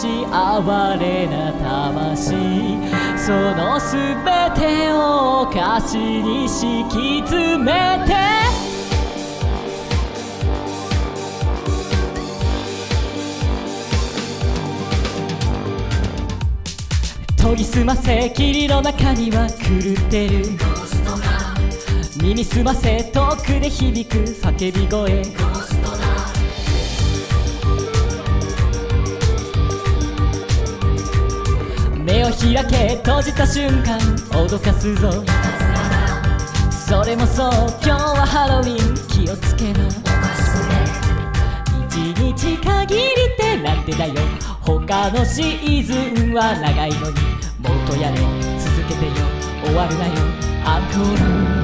し哀れな魂、そのすべてを歌詞に敷き詰めて、研ぎ澄ませ霧の中には狂ってる耳澄ませ遠くで響く叫び声、目を開け閉じた瞬間脅かすぞ、それもそう今日はハロウィン気をつけろ、一日限りってなんてだよ、他のシーズンは長いのにもっとやれ続けてよ、終わるなよアンコール、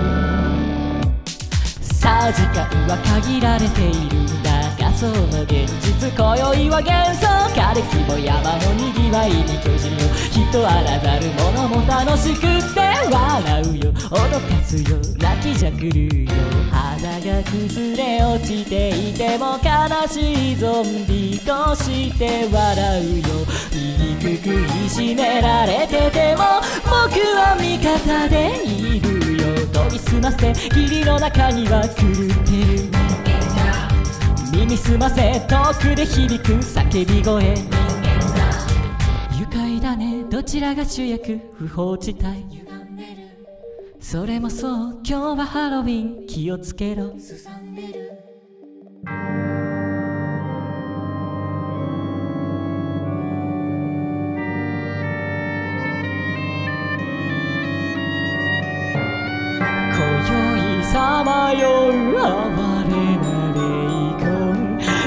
さあ時間は限られているんだがその現実、今宵は幻想、枯れ木も山のにぎわいに巨人よ、人あらざるものも楽しくって笑うよ、脅かすよ泣きじゃくるよ、花が崩れ落ちていても悲しいゾンビとして笑うよ、醜くいじめられてても僕は味方でいるよ、研ぎ澄ませ霧の中には狂ってる耳澄ませ遠くで響く叫び声、愉快だねどちらが主役不法地帯、それもそう今日はハロウィン気をつけろ、今宵さまよう哀れな、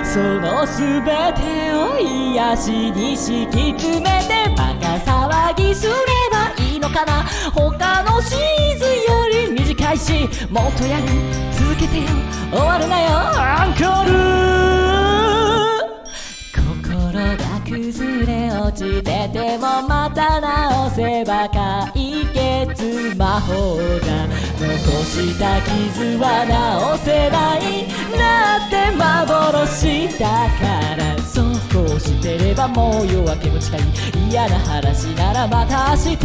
そのすべてを癒しに敷き詰めて、バカ騒ぎすればいいのかな、他のシーズンより短いしもっとやる続けてよ、終わるなよアンコール、心が崩れ落ちててもまた直せば解決魔法が、残した傷は治せないなって幻だから、そうしてればもう夜明けも近い、嫌な話ならまた明日に封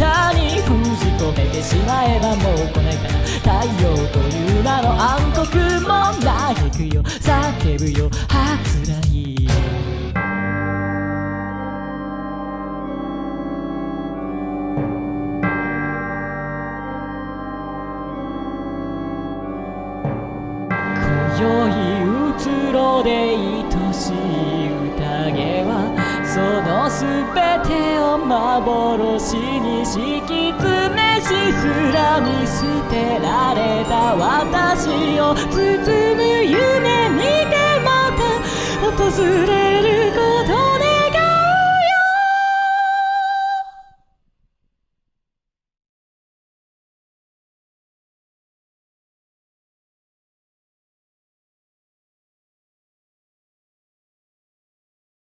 じ込めてしまえばもう来ないから、太陽という名の暗黒も嘆くよ叫ぶよ初来良いうつろで愛しい宴は、そのすべてを幻に敷き詰め、しすらに捨てられた私を包む夢見てまた訪れる